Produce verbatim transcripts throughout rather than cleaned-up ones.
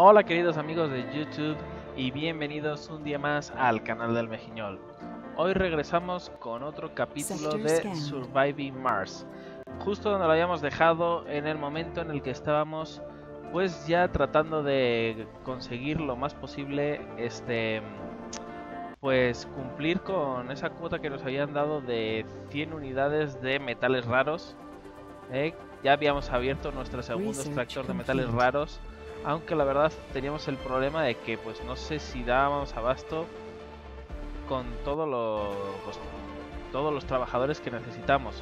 Hola queridos amigos de YouTube y bienvenidos un día más al canal del Mejiñol. Hoy regresamos con otro capítulo de Surviving Mars, justo donde lo habíamos dejado en el momento en el que estábamos pues ya tratando de conseguir lo más posible este pues cumplir con esa cuota que nos habían dado de cien unidades de metales raros. Eh, ya habíamos abierto nuestro segundo extractor de metales raros, aunque la verdad teníamos el problema de que pues no sé si dábamos abasto con todo lo, pues, todos los trabajadores que necesitamos,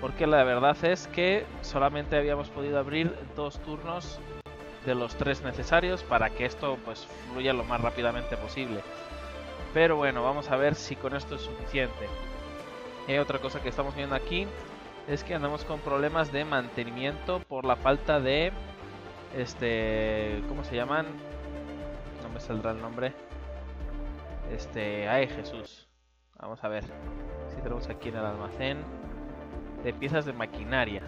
porque la verdad es que solamente habíamos podido abrir dos turnos de los tres necesarios para que esto pues fluya lo más rápidamente posible. Pero bueno, vamos a ver si con esto es suficiente. Y otra cosa que estamos viendo aquí es que andamos con problemas de mantenimiento por la falta de este... ¿cómo se llaman? No me saldrá el nombre. Este... ¡ay, Jesús! Vamos a ver si tenemos aquí en el almacén de piezas de maquinaria.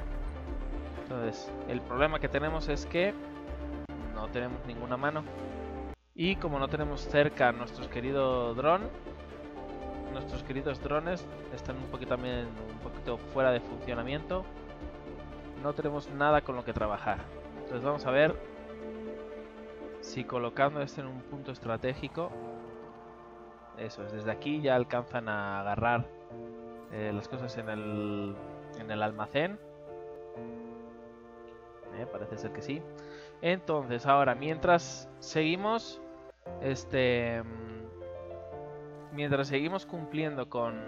Entonces, el problema que tenemos es que no tenemos ninguna mano. Y como no tenemos cerca a nuestros queridos drones, nuestros queridos drones están un poquito también un poquito fuera de funcionamiento. No tenemos nada con lo que trabajar. Entonces vamos a ver si colocando este en un punto estratégico, eso es, desde aquí ya alcanzan a agarrar eh, las cosas en el en el almacén. Eh, parece ser que sí. Entonces ahora mientras seguimos este mientras seguimos cumpliendo con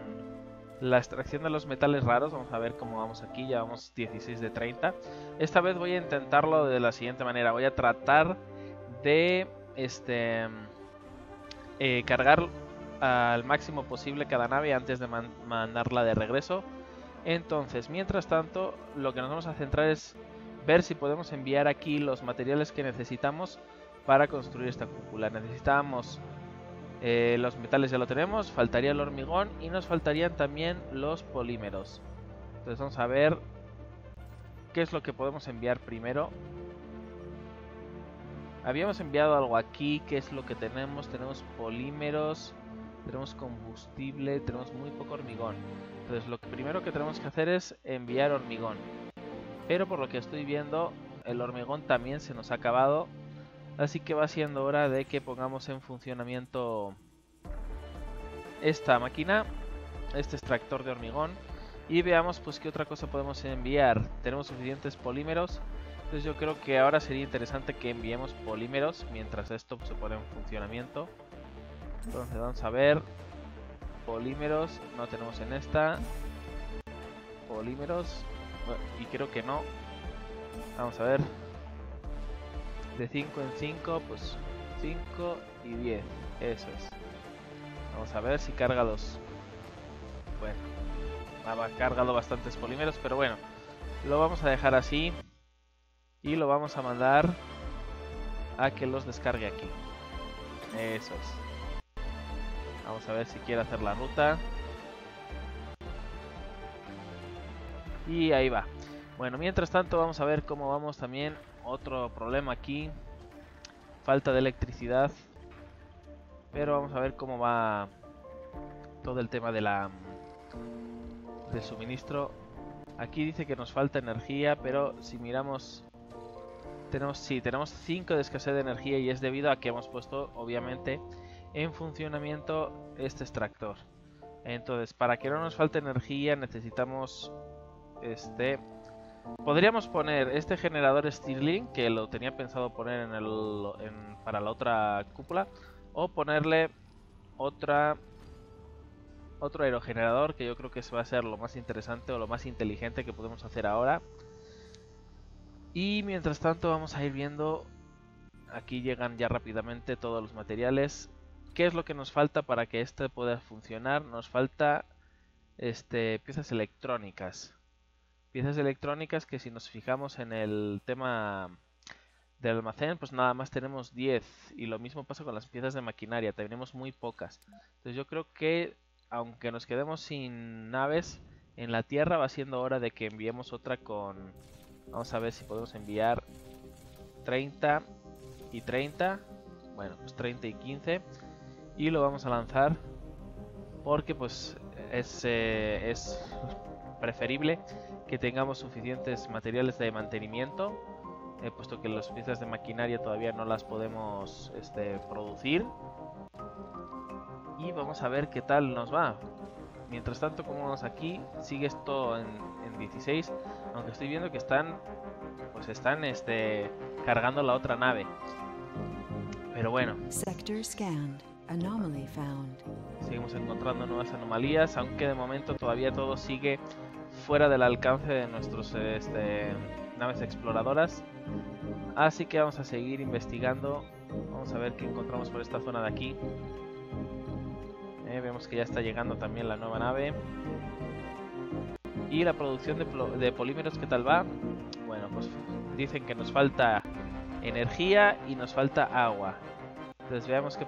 la extracción de los metales raros, vamos a ver cómo vamos aquí. Ya vamos dieciséis de treinta. Esta vez voy a intentarlo de la siguiente manera. Voy a tratar de este eh, cargar al máximo posible cada nave antes de man mandarla de regreso. Entonces mientras tanto lo que nos vamos a centrar es ver si podemos enviar aquí los materiales que necesitamos para construir esta cúpula. Necesitamos eh, los metales, ya lo tenemos, faltaría el hormigón y nos faltarían también los polímeros. Entonces vamos a ver qué es lo que podemos enviar primero. Habíamos enviado algo aquí, qué es lo que tenemos. Tenemos polímeros, tenemos combustible, tenemos muy poco hormigón. Entonces lo que primero que tenemos que hacer es enviar hormigón. Pero por lo que estoy viendo, el hormigón también se nos ha acabado. Así que va siendo hora de que pongamos en funcionamiento esta máquina, este extractor de hormigón. Y veamos pues qué otra cosa podemos enviar. Tenemos suficientes polímeros. Entonces yo creo que ahora sería interesante que enviemos polímeros mientras esto se pone en funcionamiento. Entonces vamos a ver. Polímeros, no tenemos en esta. Polímeros. Y creo que no. Vamos a ver. De cinco en cinco, pues cinco y diez. Eso es. Vamos a ver si carga los... Bueno, ha cargado bastantes polímeros, pero bueno, lo vamos a dejar así. Y lo vamos a mandar a que los descargue aquí. Eso es. Vamos a ver si quiere hacer la ruta. Y ahí va. Bueno, mientras tanto vamos a ver cómo vamos también. Otro problema aquí, falta de electricidad. Pero vamos a ver cómo va todo el tema de la del suministro. Aquí dice que nos falta energía, pero si miramos tenemos sí, tenemos cinco de escasez de energía y es debido a que hemos puesto obviamente en funcionamiento este extractor. Entonces, para que no nos falte energía necesitamos Este, podríamos poner este generador Stirling, que lo tenía pensado poner en el, en, para la otra cúpula, o ponerle otra otro aerogenerador, que yo creo que eso va a ser lo más interesante o lo más inteligente que podemos hacer ahora. Y mientras tanto vamos a ir viendo, aquí llegan ya rápidamente todos los materiales. ¿Qué es lo que nos falta para que este pueda funcionar? Nos falta este, piezas electrónicas. Piezas electrónicas que si nos fijamos en el tema del almacén, pues nada más tenemos diez. Y lo mismo pasa con las piezas de maquinaria, tenemos muy pocas. Entonces yo creo que, aunque nos quedemos sin naves en la Tierra, va siendo hora de que enviemos otra con... Vamos a ver si podemos enviar treinta y treinta. Bueno, pues treinta y quince. Y lo vamos a lanzar porque pues es, eh, es preferible que tengamos suficientes materiales de mantenimiento, eh, puesto que las piezas de maquinaria todavía no las podemos este, producir. Y vamos a ver qué tal nos va. Mientras tanto, como vamos aquí, sigue esto en, en dieciséis, aunque estoy viendo que están pues están este, cargando la otra nave. Pero bueno. Sector scanned. Anomaly found. Seguimos encontrando nuevas anomalías, aunque de momento todavía todo sigue fuera del alcance de nuestras este, naves exploradoras. Así que vamos a seguir investigando. Vamos a ver qué encontramos por esta zona de aquí. Eh, vemos que ya está llegando también la nueva nave. Y la producción de, de polímeros, ¿qué tal va? Bueno, pues dicen que nos falta energía y nos falta agua. Entonces veamos qué,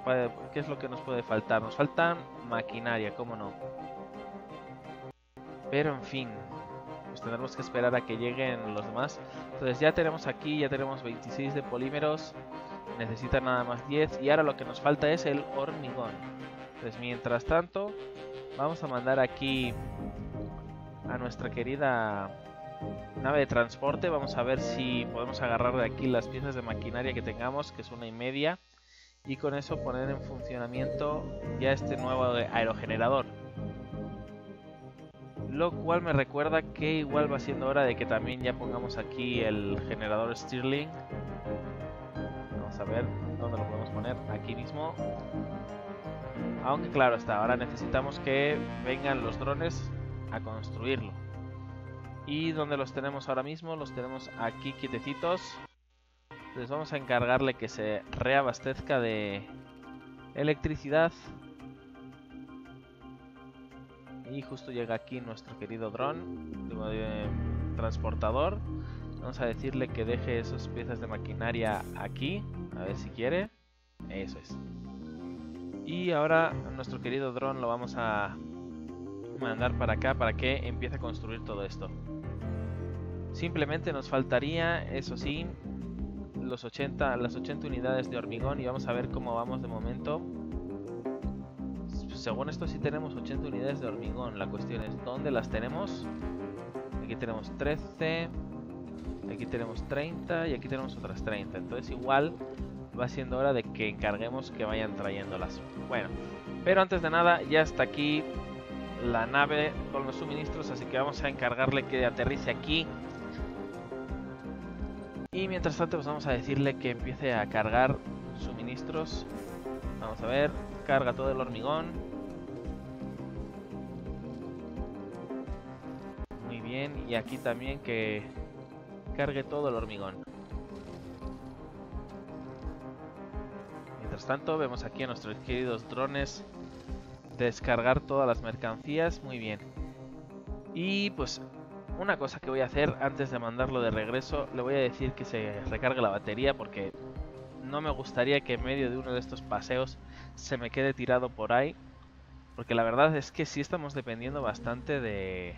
qué es lo que nos puede faltar. Nos falta maquinaria, cómo no. Pero en fin, pues tendremos que esperar a que lleguen los demás. Entonces ya tenemos aquí, ya tenemos veintiséis de polímeros. Necesitan nada más diez. Y ahora lo que nos falta es el hormigón. Entonces mientras tanto, vamos a mandar aquí a nuestra querida nave de transporte. Vamos a ver si podemos agarrar de aquí las piezas de maquinaria que tengamos, que es una y media. Y con eso poner en funcionamiento ya este nuevo aerogenerador. Lo cual me recuerda que igual va siendo hora de que también ya pongamos aquí el generador Stirling. Vamos a ver dónde lo podemos poner. Aquí mismo. Aunque claro está, ahora necesitamos que vengan los drones a construirlo. ¿Y dónde los tenemos ahora mismo? Los tenemos aquí quietecitos. Entonces vamos a encargarle que se reabastezca de electricidad. Y justo llega aquí nuestro querido dron, eh, transportador. Vamos a decirle que deje esas piezas de maquinaria aquí. A ver si quiere. Eso es. Y ahora nuestro querido dron lo vamos a mandar para acá para que empiece a construir todo esto. Simplemente nos faltaría, eso sí, los ochenta, las ochenta unidades de hormigón. Y vamos a ver cómo vamos de momento. Según esto sí tenemos ochenta unidades de hormigón. La cuestión es dónde las tenemos. Aquí tenemos trece, aquí tenemos treinta y aquí tenemos otras treinta. Entonces igual va siendo hora de que encarguemos que vayan trayéndolas. Bueno, pero antes de nada ya está aquí la nave con los suministros, así que vamos a encargarle que aterrice aquí. Y mientras tanto pues vamos a decirle que empiece a cargar suministros. Vamos a ver, carga todo el hormigón. Muy bien, y aquí también que cargue todo el hormigón. Mientras tanto vemos aquí a nuestros queridos drones descargar todas las mercancías. Muy bien. Y pues una cosa que voy a hacer antes de mandarlo de regreso, le voy a decir que se recargue la batería, porque no me gustaría que en medio de uno de estos paseos se me quede tirado por ahí. Porque la verdad es que sí estamos dependiendo bastante de...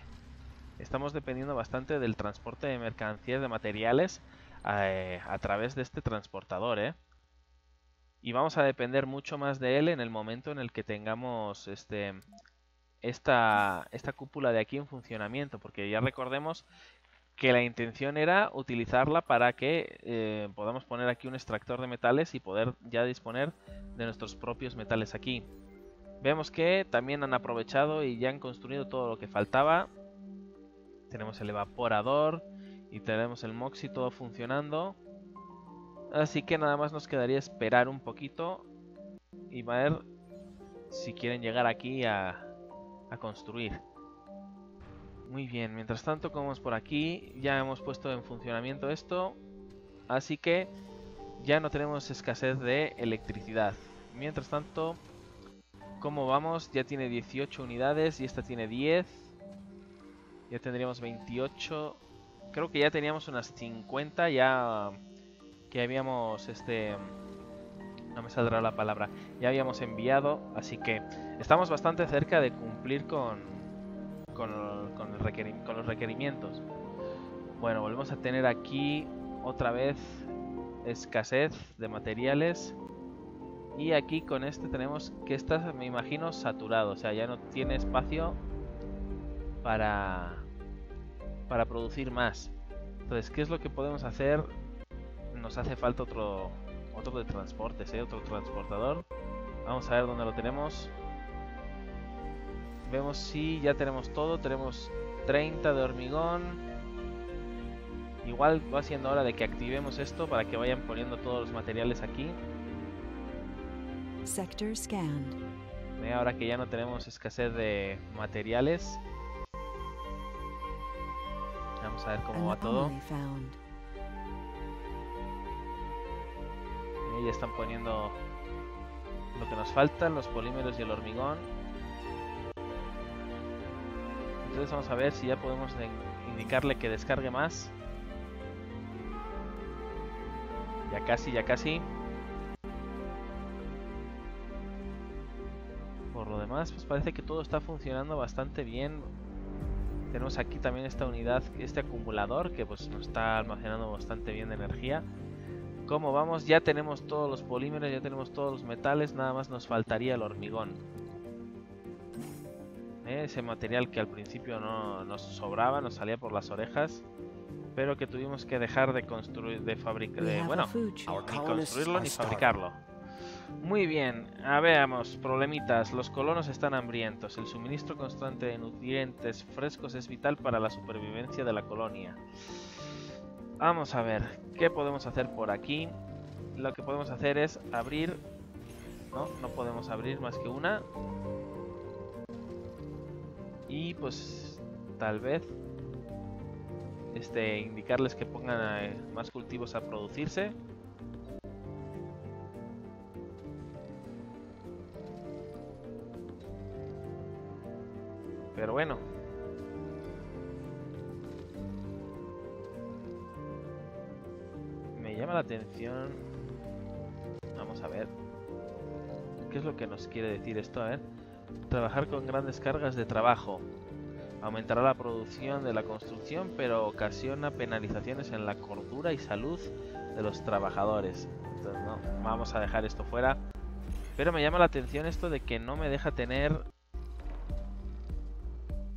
Estamos dependiendo bastante del transporte de mercancías, de materiales, eh, a través de este transportador, ¿eh? Y vamos a depender mucho más de él en el momento en el que tengamos este... Esta, esta cúpula de aquí en funcionamiento, porque ya recordemos que la intención era utilizarla para que eh, podamos poner aquí un extractor de metales y poder ya disponer de nuestros propios metales aquí. Vemos que también han aprovechado y ya han construido todo lo que faltaba. Tenemos el evaporador y tenemos el moxie todo funcionando. Así que nada más nos quedaría esperar un poquito y ver si quieren llegar aquí a... a construir. Muy bien, mientras tanto, como es por aquí, ya hemos puesto en funcionamiento esto, así que ya no tenemos escasez de electricidad. Mientras tanto, como vamos, ya tiene dieciocho unidades y esta tiene diez. Ya tendríamos veintiocho. Creo que ya teníamos unas cincuenta ya que habíamos este... No me saldrá la palabra. Ya habíamos enviado, así que estamos bastante cerca de cumplir con, con, con, el requerim, con los requerimientos. Bueno, volvemos a tener aquí otra vez escasez de materiales. Y aquí con este tenemos que está, me imagino, saturado. O sea, ya no tiene espacio para, para producir más. Entonces, ¿qué es lo que podemos hacer? Nos hace falta otro, otro de transportes, ¿eh? Otro transportador. Vamos a ver dónde lo tenemos. Vemos si ya tenemos todo. Tenemos treinta de hormigón. Igual va siendo hora de que activemos esto para que vayan poniendo todos los materiales aquí. Sector scanned. Ahora que ya no tenemos escasez de materiales. Vamos a ver cómo va todo. Y ya están poniendo lo que nos falta, los polímeros y el hormigón. Entonces vamos a ver si ya podemos indicarle que descargue más. Ya casi, ya casi. Por lo demás, pues parece que todo está funcionando bastante bien. Tenemos aquí también esta unidad, este acumulador, que pues nos está almacenando bastante bien de energía. Como vamos, ya tenemos todos los polímeros, ya tenemos todos los metales, nada más nos faltaría el hormigón. ¿Eh? Ese material que al principio no nos sobraba, nos salía por las orejas, pero que tuvimos que dejar de construir, de fabricar, de, bueno, ni construirlo ni fabricarlo. Muy bien, a veamos, problemitas. Los colonos están hambrientos. El suministro constante de nutrientes frescos es vital para la supervivencia de la colonia. Vamos a ver, ¿qué podemos hacer por aquí? Lo que podemos hacer es abrir... No, no podemos abrir más que una. Y pues tal vez este, indicarles que pongan más cultivos a producirse. Pero bueno. Me llama la atención. Vamos a ver. ¿Qué es lo que nos quiere decir esto? A ver. Trabajar con grandes cargas de trabajo. Aumentará la producción de la construcción, pero ocasiona penalizaciones en la cordura y salud de los trabajadores. Entonces, no, vamos a dejar esto fuera. Pero me llama la atención esto de que no me deja tener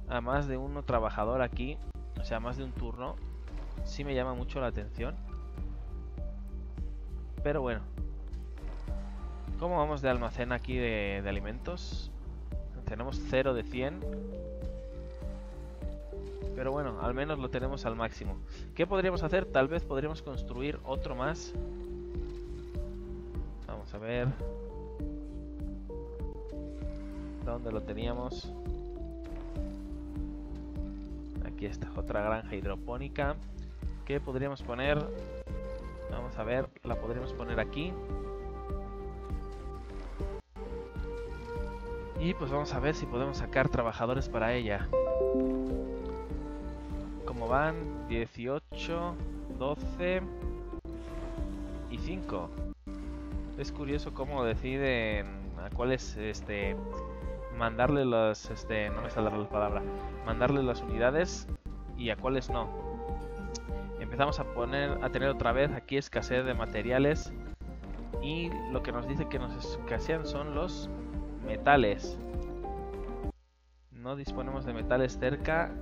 a más de uno trabajador aquí, o sea, más de un turno. Sí me llama mucho la atención. Pero bueno. ¿Cómo vamos de almacén aquí de, de alimentos? Tenemos cero de cien. Pero bueno, al menos lo tenemos al máximo. ¿Qué podríamos hacer? Tal vez podríamos construir otro más. Vamos a ver. ¿Dónde lo teníamos? Aquí está, otra granja hidropónica. ¿Qué podríamos poner? Vamos a ver, la podríamos poner aquí. Y pues vamos a ver si podemos sacar trabajadores para ella. ¿Cómo van? dieciocho, doce y cinco. Es curioso cómo deciden a cuáles este... mandarle las, este, no me sale la palabra, mandarle las unidades y a cuáles no. Empezamos a poner, a tener otra vez aquí escasez de materiales y lo que nos dice que nos escasean son los metales. No disponemos de metales cerca.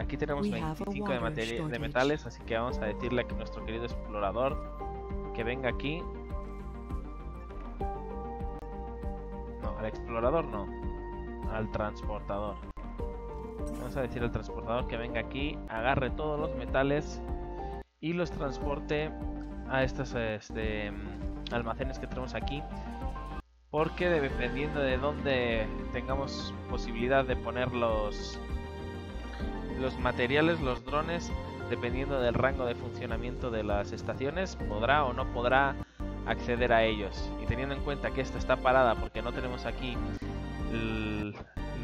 Aquí tenemos veinticinco de, de metales, así que vamos a decirle a nuestro querido explorador que venga aquí. No, al explorador no. Al transportador. Vamos a decir al transportador que venga aquí, agarre todos los metales y los transporte a estos este, almacenes que tenemos aquí, porque dependiendo de dónde tengamos posibilidad de poner los, los materiales, los drones, dependiendo del rango de funcionamiento de las estaciones, podrá o no podrá acceder a ellos. Y teniendo en cuenta que esta está parada porque no tenemos aquí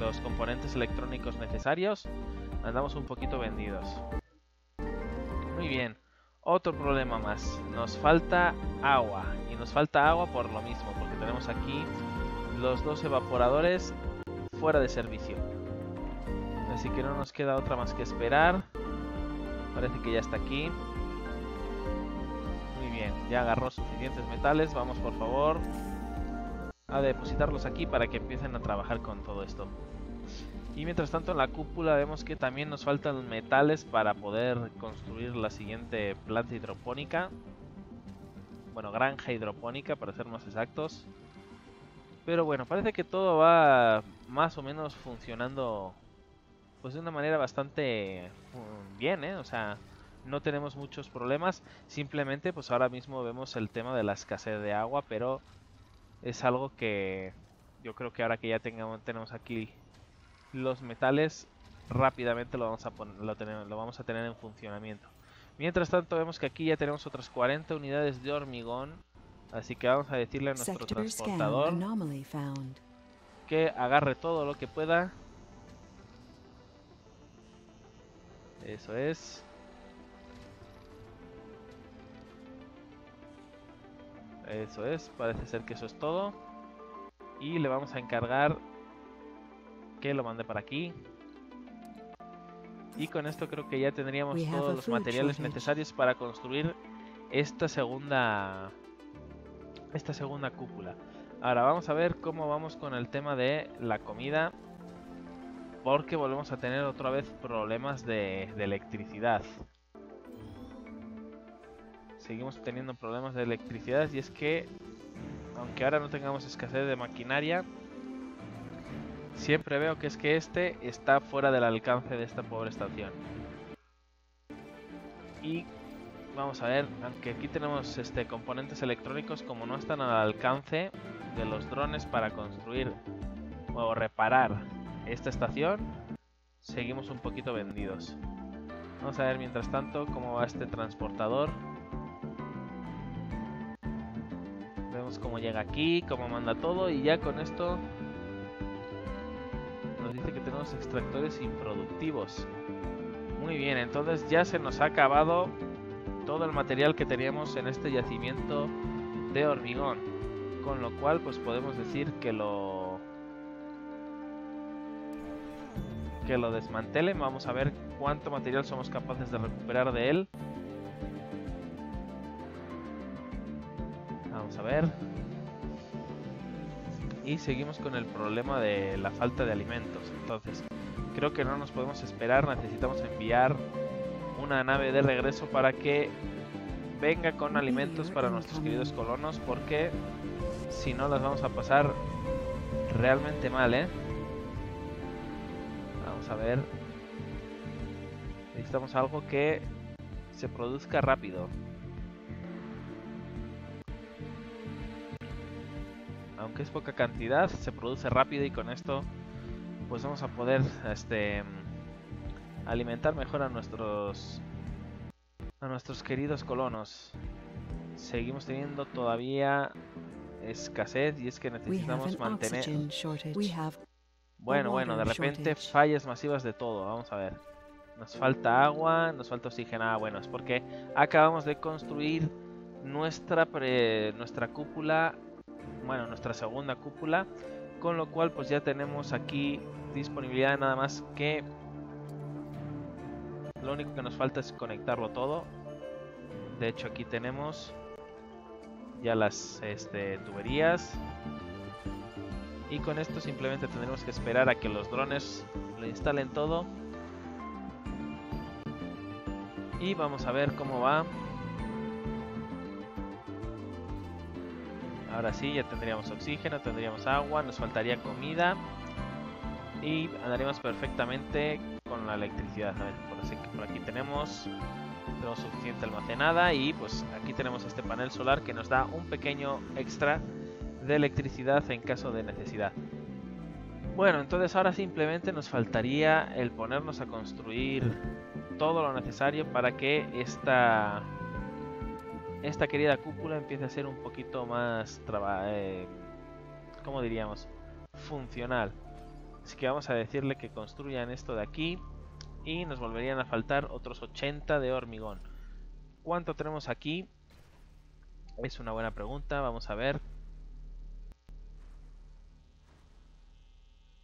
los componentes electrónicos necesarios, andamos un poquito vendidos. Muy bien, otro problema más. Nos falta agua. Y nos falta agua por lo mismo, porque tenemos aquí los dos evaporadores fuera de servicio. Así que no nos queda otra más que esperar. Parece que ya está aquí. Muy bien, ya agarró suficientes metales. Vamos por favor a depositarlos aquí para que empiecen a trabajar con todo esto. Y mientras tanto en la cúpula vemos que también nos faltan metales para poder construir la siguiente planta hidropónica. Bueno, granja hidropónica para ser más exactos. Pero bueno, parece que todo va más o menos funcionando pues de una manera bastante bien, ¿eh? O sea, no tenemos muchos problemas. Simplemente pues ahora mismo vemos el tema de la escasez de agua, pero es algo que yo creo que ahora que ya tengamos, tenemos aquí los metales, rápidamente lo vamos a poner, lo, tenemos, lo vamos a tener en funcionamiento. Mientras tanto vemos que aquí ya tenemos otras cuarenta unidades de hormigón, así que vamos a decirle a nuestro transportador que agarre todo lo que pueda. Eso es. Eso es, parece ser que eso es todo. Y le vamos a encargar que lo mande para aquí. Y con esto creo que ya tendríamos todos los materiales necesarios para construir esta segunda esta segunda cúpula. Ahora vamos a ver cómo vamos con el tema de la comida, porque volvemos a tener otra vez problemas de, de electricidad. Seguimos teniendo problemas de electricidad, y es que aunque ahora no tengamos escasez de maquinaria, siempre veo que es que este está fuera del alcance de esta pobre estación. Y vamos a ver, aunque aquí tenemos este, componentes electrónicos, como no están al alcance de los drones para construir o reparar esta estación, seguimos un poquito vendidos. Vamos a ver mientras tanto cómo va este transportador. Vemos cómo llega aquí, cómo manda todo, y ya con esto nos dice que tenemos extractores improductivos. Muy bien, entonces ya se nos ha acabado todo el material que teníamos en este yacimiento de hormigón, con lo cual pues podemos decir que lo que lo desmantelen. Vamos a ver cuánto material somos capaces de recuperar de él. Vamos a ver. Y seguimos con el problema de la falta de alimentos. Entonces creo que no nos podemos esperar. Necesitamos enviar una nave de regreso para que venga con alimentos para nuestros queridos colonos, porque si no las vamos a pasar realmente mal, ¿eh? Vamos a ver. Necesitamos algo que se produzca rápido. Aunque es poca cantidad, se produce rápido, y con esto pues vamos a poder este, alimentar mejor a nuestros a nuestros queridos colonos. Seguimos teniendo todavía escasez, y es que necesitamos mantener... Bueno, bueno, de repente fallas masivas de todo. Vamos a ver. Nos falta agua, nos falta oxígeno. Ah, bueno, es porque acabamos de construir nuestra, pre... nuestra cúpula... Bueno, nuestra segunda cúpula, con lo cual pues ya tenemos aquí disponibilidad de nada más que... Lo único que nos falta es conectarlo todo. De hecho aquí tenemos ya las este, tuberías. Y con esto simplemente tendremos que esperar a que los drones lo instalen todo. Y vamos a ver cómo va. Ahora sí, ya tendríamos oxígeno, tendríamos agua, nos faltaría comida y andaríamos perfectamente con la electricidad. A ver, por, así que por aquí tenemos, tenemos suficiente almacenada, y pues aquí tenemos este panel solar que nos da un pequeño extra de electricidad en caso de necesidad. Bueno, entonces ahora simplemente nos faltaría el ponernos a construir todo lo necesario para que esta... Esta querida cúpula empieza a ser un poquito más, eh, ¿cómo diríamos? Funcional. Así que vamos a decirle que construyan esto de aquí, y nos volverían a faltar otros ochenta de hormigón. ¿Cuánto tenemos aquí? Es una buena pregunta, vamos a ver.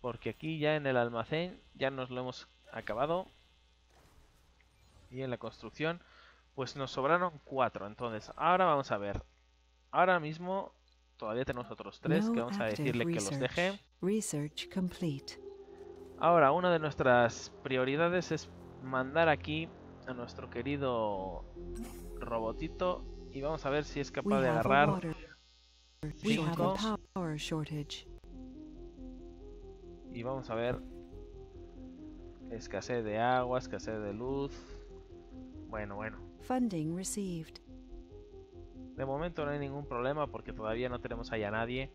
Porque aquí ya en el almacén ya nos lo hemos acabado. Y en la construcción... Pues nos sobraron cuatro. Entonces, ahora vamos a ver. Ahora mismo todavía tenemos otros tres que vamos a decirle que los deje. Ahora, una de nuestras prioridades es mandar aquí a nuestro querido robotito. Y vamos a ver si es capaz de agarrar cinco. Y vamos a ver. Escasez de agua, escasez de luz. Bueno, bueno. Funding received. De momento no hay ningún problema porque todavía no tenemos allá a nadie.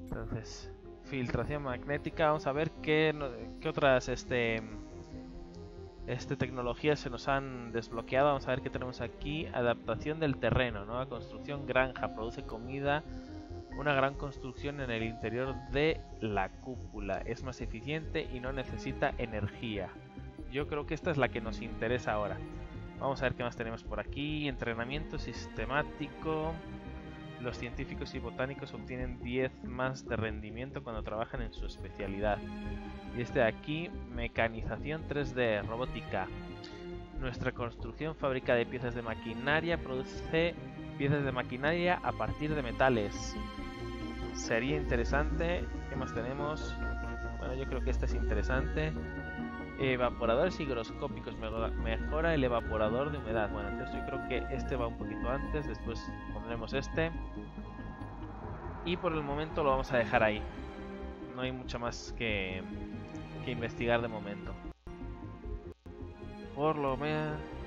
Entonces, filtración magnética. Vamos a ver qué, qué otras este, este, tecnologías se nos han desbloqueado. Vamos a ver qué tenemos aquí. Adaptación del terreno, nueva construcción, granja, produce comida. Una gran construcción en el interior de la cúpula. Es más eficiente y no necesita energía. Yo creo que esta es la que nos interesa ahora. Vamos a ver qué más tenemos por aquí. Entrenamiento sistemático. Los científicos y botánicos obtienen diez más de rendimiento cuando trabajan en su especialidad. Y este de aquí, mecanización tres D, robótica. Nuestra construcción, fábrica de piezas de maquinaria, produce piezas de maquinaria a partir de metales. Sería interesante. ¿Qué más tenemos? Bueno, yo creo que este es interesante. Evaporadores higroscópicos, mejora el evaporador de humedad. Bueno, entonces yo creo que este va un poquito antes, después pondremos este. Y por el momento lo vamos a dejar ahí. No hay mucho más que, que investigar de momento. Por lo, me...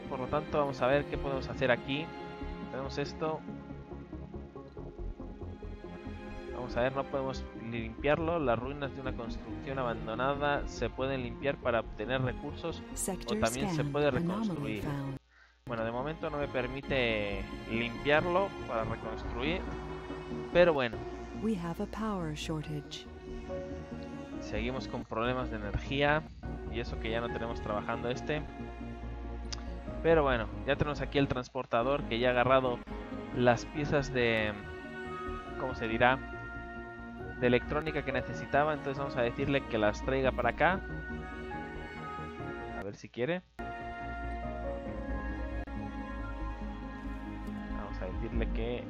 por lo tanto vamos a ver qué podemos hacer aquí. Tenemos esto. Vamos a ver, no podemos limpiarlo. Las ruinas de una construcción abandonada se pueden limpiar para obtener recursos o también se puede reconstruir. Bueno, de momento no me permite limpiarlo para reconstruir, pero bueno. Seguimos con problemas de energía y eso que ya no tenemos trabajando este. Pero bueno, ya tenemos aquí el transportador que ya ha agarrado las piezas de... ¿cómo se dirá? De electrónica que necesitaba, entonces vamos a decirle que las traiga para acá. A ver si quiere. Vamos a decirle que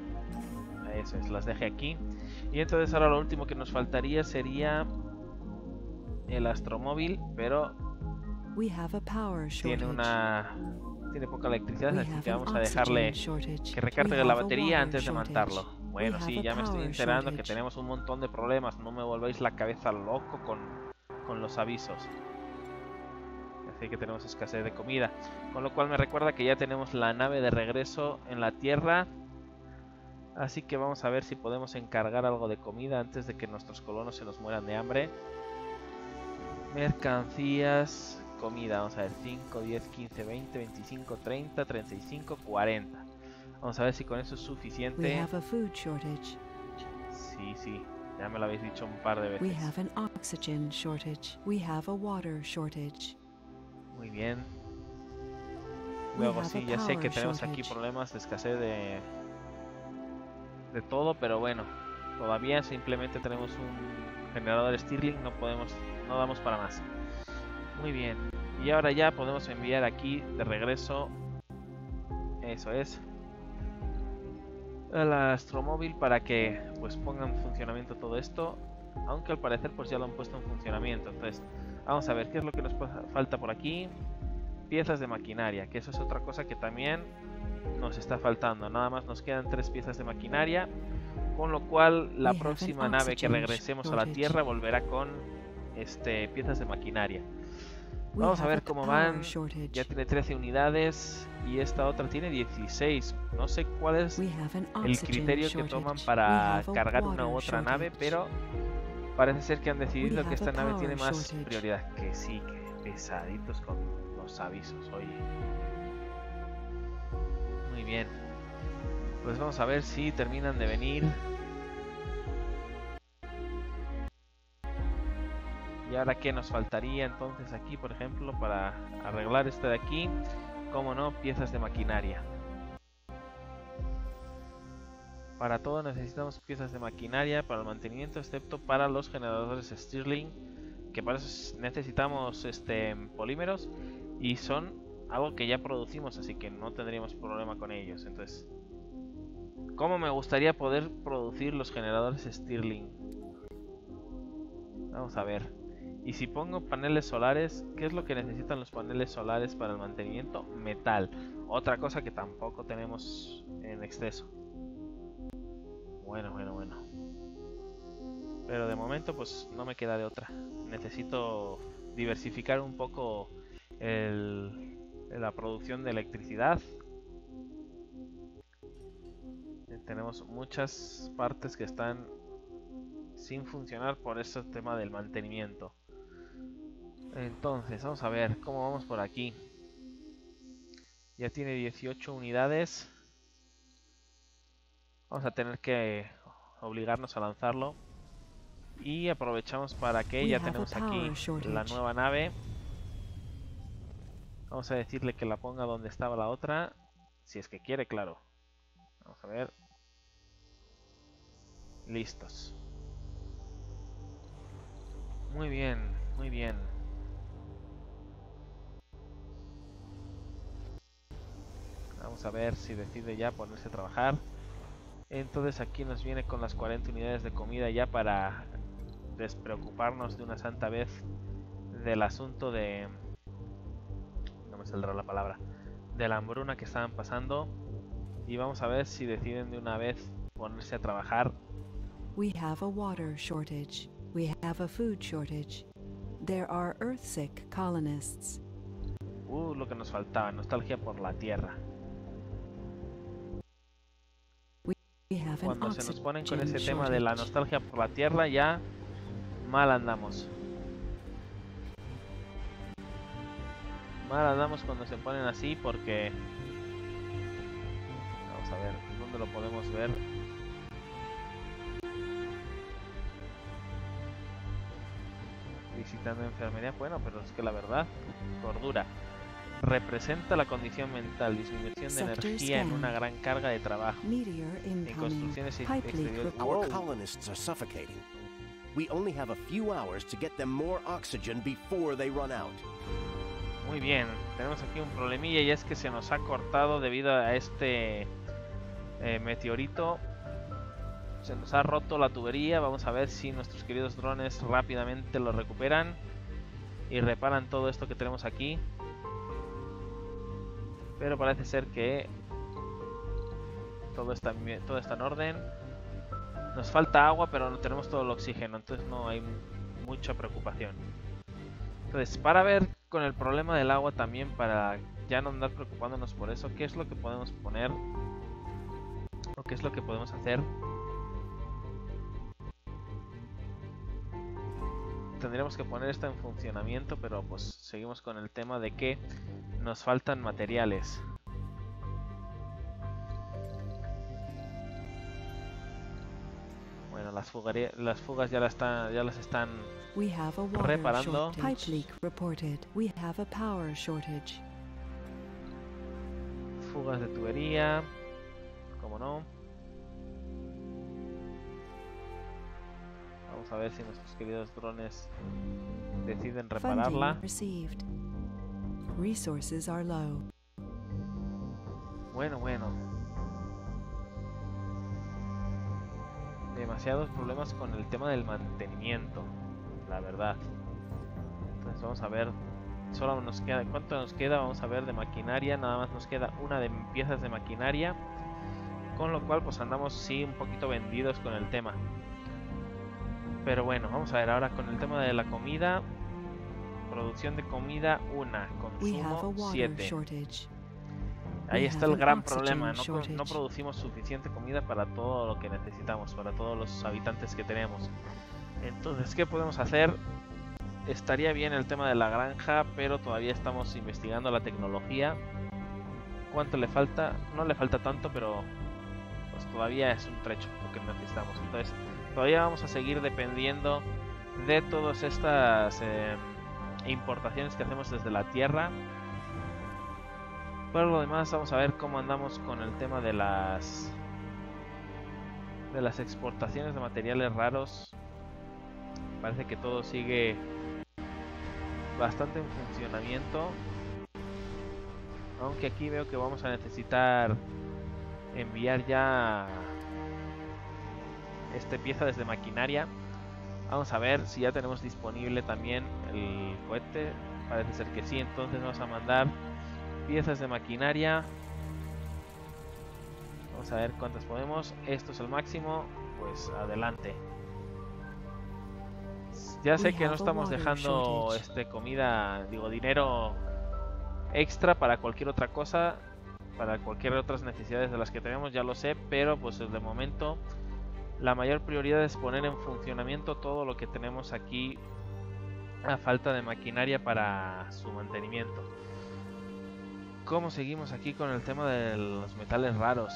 eso es, las deje aquí. Y entonces ahora lo último que nos faltaría sería el astromóvil, pero tiene una tiene poca electricidad, así que vamos a dejarle que recargue la batería antes de matarlo. Bueno, sí, ya me estoy enterando que tenemos un montón de problemas. No me volvéis la cabeza loco con, con los avisos. Así que tenemos escasez de comida. Con lo cual me recuerda que ya tenemos la nave de regreso en la Tierra. Así que vamos a ver si podemos encargar algo de comida antes de que nuestros colonos se nos mueran de hambre. Mercancías, comida. Vamos a ver, cinco, diez, quince, veinte, veinticinco, treinta, treinta y cinco, cuarenta. Vamos a ver si con eso es suficiente. Sí, sí, ya me lo habéis dicho un par de veces. Muy bien. Luego sí, ya sé que tenemos aquí problemas de escasez de, de todo, pero bueno, todavía simplemente tenemos un generador Stirling, no podemos, no damos para más. Muy bien. Y ahora ya podemos enviar aquí de regreso. Eso es. Al astromóvil para que pues ponga en funcionamiento todo esto, aunque al parecer pues ya lo han puesto en funcionamiento. Entonces vamos a ver qué es lo que nos falta por aquí. Piezas de maquinaria, que eso es otra cosa que también nos está faltando. Nada más nos quedan tres piezas de maquinaria, con lo cual la próxima nave que regresemos a la Tierra volverá con este piezas de maquinaria. Vamos a ver cómo van. Ya tiene trece unidades y esta otra tiene dieciséis. No sé cuál es el criterio que toman para cargar una u otra nave, pero parece ser que han decidido que esta nave tiene más prioridad. Que sí, que pesaditos con los avisos, oye. Muy bien. Pues vamos a ver si terminan de venir. Y ahora qué nos faltaría entonces aquí, por ejemplo, para arreglar este de aquí, como no, piezas de maquinaria. Para todo necesitamos piezas de maquinaria para el mantenimiento, excepto para los generadores Stirling, que para eso necesitamos este polímeros y son algo que ya producimos, así que no tendríamos problema con ellos. Entonces, ¿cómo me gustaría poder producir los generadores Stirling? Vamos a ver. Y si pongo paneles solares, ¿qué es lo que necesitan los paneles solares para el mantenimiento? Metal. Otra cosa que tampoco tenemos en exceso. Bueno, bueno, bueno. Pero de momento pues no me queda de otra. Necesito diversificar un poco el, la producción de electricidad. Tenemos muchas partes que están sin funcionar por este tema del mantenimiento. Entonces, vamos a ver cómo vamos por aquí. Ya tiene dieciocho unidades. Vamos a tener que obligarnos a lanzarlo. Y aprovechamos para que ya tenemos aquí la nueva nave. Vamos a decirle que la ponga donde estaba la otra. Si es que quiere, claro. Vamos a ver. Listos. Muy bien, muy bien. Vamos a ver si decide ya ponerse a trabajar. Entonces aquí nos viene con las cuarenta unidades de comida ya para despreocuparnos de una santa vez del asunto de... no me saldrá la palabra. De la hambruna que estaban pasando. Y vamos a ver si deciden de una vez ponerse a trabajar. We have a water shortage. We have a food shortage. There are earthsick colonists. Uh, lo que nos faltaba, nostalgia por la Tierra. Cuando se nos ponen con ese tema de la nostalgia por la Tierra, ya mal andamos. Mal andamos cuando se ponen así porque... vamos a ver, ¿dónde lo podemos ver? Visitando enfermería, bueno, pero es que la verdad, cordura. Representa la condición mental, disminución de energía en una gran carga de trabajo. En construcciones exteriores. Our colonists are suffocating. We only have a few hours to get them more oxygen before they run out. Muy bien, tenemos aquí un problemilla y es que se nos ha cortado debido a este eh, meteorito. Se nos ha roto la tubería. Vamos a ver si nuestros queridos drones rápidamente lo recuperan y reparan todo esto que tenemos aquí. Pero parece ser que todo está, todo está en orden. Nos falta agua, pero no tenemos todo el oxígeno, entonces no hay mucha preocupación. Entonces, para ver con el problema del agua también, para ya no andar preocupándonos por eso, ¿qué es lo que podemos poner? ¿O qué es lo que podemos hacer? Tendríamos que poner esto en funcionamiento, pero pues seguimos con el tema de que nos faltan materiales. Bueno, las, las fugas ya, la está, ya las están reparando. Fugas de tubería, como no. Vamos a ver si nuestros queridos drones deciden repararla. Resources are low. Bueno, bueno. Demasiados problemas con el tema del mantenimiento, la verdad. Entonces vamos a ver. Solo nos queda. ¿Cuánto nos queda? Vamos a ver de maquinaria. Nada más nos queda una de piezas de maquinaria. Con lo cual pues andamos sí un poquito vendidos con el tema. Pero bueno, vamos a ver ahora con el tema de la comida. Producción de comida una, consumo siete. Ahí está el gran problema, no, no producimos suficiente comida para todo lo que necesitamos, para todos los habitantes que tenemos. Entonces, ¿qué podemos hacer? Estaría bien el tema de la granja, pero todavía estamos investigando la tecnología. ¿Cuánto le falta? No le falta tanto, pero pues todavía es un trecho lo que necesitamos. Entonces, todavía vamos a seguir dependiendo de todas estas... Eh, importaciones que hacemos desde la Tierra. Por lo demás, vamos a ver cómo andamos con el tema de las de las exportaciones de materiales raros. Parece que todo sigue bastante en funcionamiento. Aunque aquí veo que vamos a necesitar enviar ya esta pieza desde maquinaria. Vamos a ver si ya tenemos disponible también el cohete. Parece ser que sí, entonces vamos a mandar piezas de maquinaria. Vamos a ver cuántas podemos. Esto es el máximo, pues adelante. Ya sé que no estamos dejando este comida, digo dinero extra para cualquier otra cosa, para cualquier otras necesidades de las que tenemos, ya lo sé, pero pues de momento la mayor prioridad es poner en funcionamiento todo lo que tenemos aquí a falta de maquinaria para su mantenimiento. ¿Cómo seguimos aquí con el tema de los metales raros?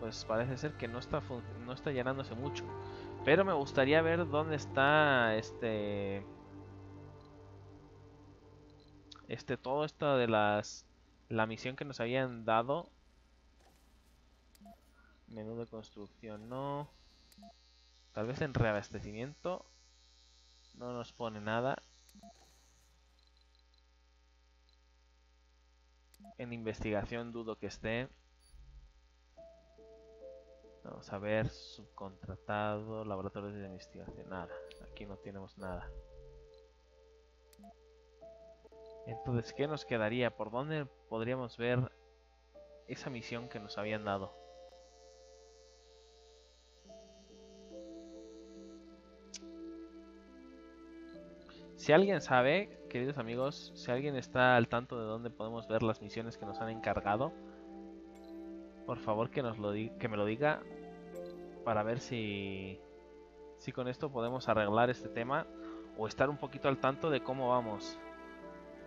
Pues parece ser que no está no está llenándose mucho, pero me gustaría ver dónde está este este todo esto de las la misión que nos habían dado. Menú de construcción, no, tal vez en reabastecimiento no nos pone nada. En investigación dudo que esté. Vamos a ver, subcontratado, laboratorios de investigación, nada, aquí no tenemos nada. Entonces, ¿qué nos quedaría? ¿Por dónde podríamos ver esa misión que nos habían dado? Si alguien sabe, queridos amigos, si alguien está al tanto de dónde podemos ver las misiones que nos han encargado, por favor que nos lo que me lo diga para ver si, si con esto podemos arreglar este tema o estar un poquito al tanto de cómo vamos.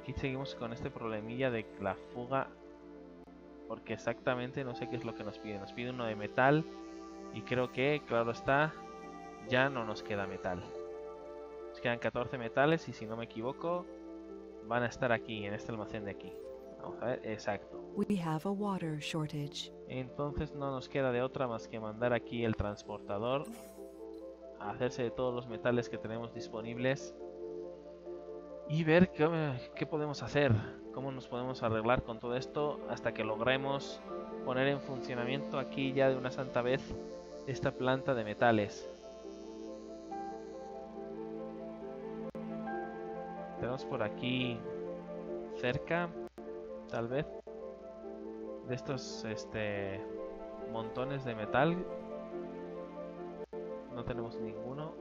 Aquí seguimos con este problemilla de la fuga, porque exactamente no sé qué es lo que nos pide. Nos pide uno de metal y creo que, claro está, ya no nos queda metal. Nos quedan catorce metales y si no me equivoco van a estar aquí, en este almacén de aquí. Vamos a ver, exacto. We have a water shortage. Entonces no nos queda de otra más que mandar aquí el transportador a hacerse de todos los metales que tenemos disponibles y ver qué, qué podemos hacer, cómo nos podemos arreglar con todo esto hasta que logremos poner en funcionamiento aquí ya de una santa vez esta planta de metales. Tenemos por aquí cerca, tal vez, de estos este montones de metal. No tenemos ninguno.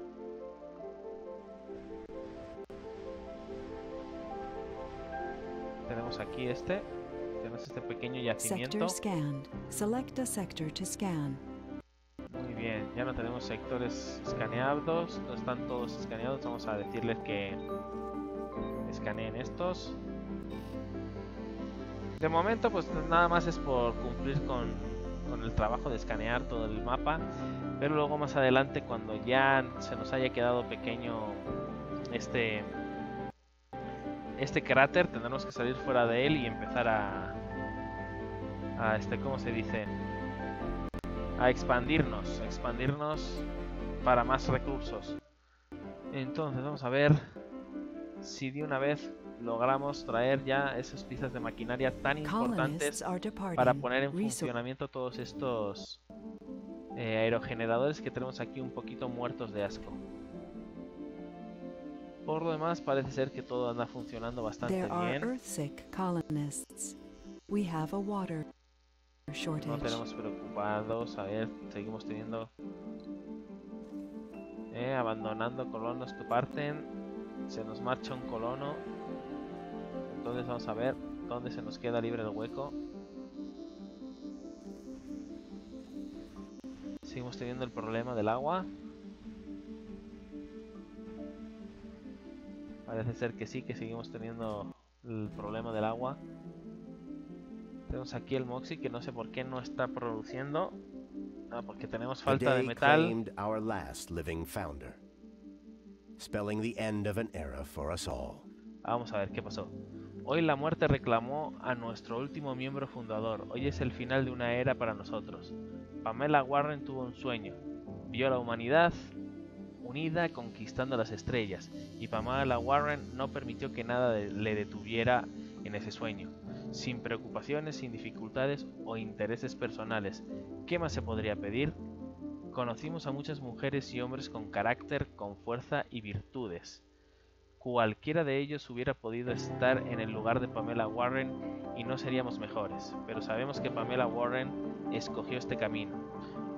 Tenemos aquí este, tenemos este pequeño yacimiento. Muy bien, ya no tenemos sectores escaneados, no están todos escaneados. Vamos a decirles que escaneen estos. De momento pues nada más es por cumplir con, con el trabajo de escanear todo el mapa, pero luego más adelante cuando ya se nos haya quedado pequeño este este cráter tendremos que salir fuera de él y empezar a, a este ¿cómo se dice? A expandirnos, a expandirnos para más recursos. Entonces vamos a ver si de una vez logramos traer ya esas piezas de maquinaria tan importantes para poner en funcionamiento todos estos eh, aerogeneradores que tenemos aquí un poquito muertos de asco. Por lo demás parece ser que todo anda funcionando bastante bien. No tenemos preocupados, a ver, seguimos teniendo eh, abandonando colonos que parten. Se nos marcha un colono. Entonces vamos a ver dónde se nos queda libre el hueco. Seguimos teniendo el problema del agua. Parece ser que sí, que seguimos teniendo el problema del agua. Tenemos aquí el Moxie que no sé por qué no está produciendo. Ah, porque tenemos falta de metal. Vamos a ver qué pasó. Hoy la muerte reclamó a nuestro último miembro fundador. Hoy es el final de una era para nosotros. Pamela Warren tuvo un sueño. Vio a la humanidad unida conquistando las estrellas, y Pamela Warren no permitió que nada le detuviera en ese sueño. Sin preocupaciones, sin dificultades o intereses personales, ¿qué más se podría pedir? Conocimos a muchas mujeres y hombres con carácter, con fuerza y virtudes. Cualquiera de ellos hubiera podido estar en el lugar de Pamela Warren y no seríamos mejores, pero sabemos que Pamela Warren escogió este camino.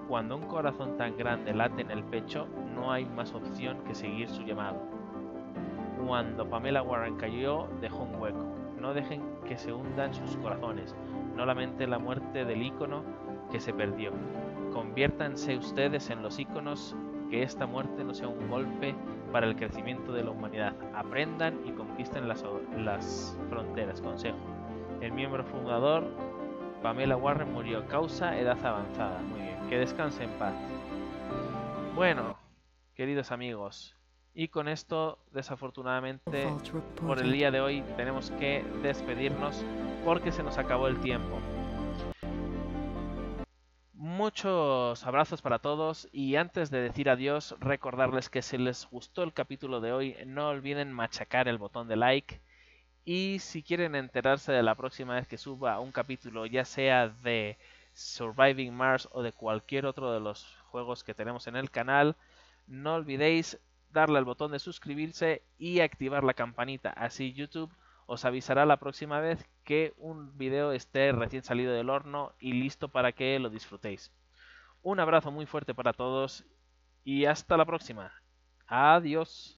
Cuando un corazón tan grande late en el pecho, no hay más opción que seguir su llamado. Cuando Pamela Warren cayó, dejó un hueco. No dejen que se hundan sus corazones, no lamenten la muerte del ícono que se perdió. Conviértanse ustedes en los íconos, que esta muerte no sea un golpe para el crecimiento de la humanidad. Aprendan y conquisten las, las fronteras. Consejo. El miembro fundador, Pamela Warren, murió causa edad avanzada. Muy bien, que descanse en paz. Bueno, queridos amigos, y con esto, desafortunadamente, por el día de hoy tenemos que despedirnos porque se nos acabó el tiempo. Muchos abrazos para todos, y antes de decir adiós, recordarles que si les gustó el capítulo de hoy, no olviden machacar el botón de like, y si quieren enterarse de la próxima vez que suba un capítulo, ya sea de Surviving Mars o de cualquier otro de los juegos que tenemos en el canal, no olvidéis darle al botón de suscribirse y activar la campanita, así YouTube os avisará la próxima vez que un video esté recién salido del horno y listo para que lo disfrutéis. Un abrazo muy fuerte para todos y hasta la próxima. Adiós.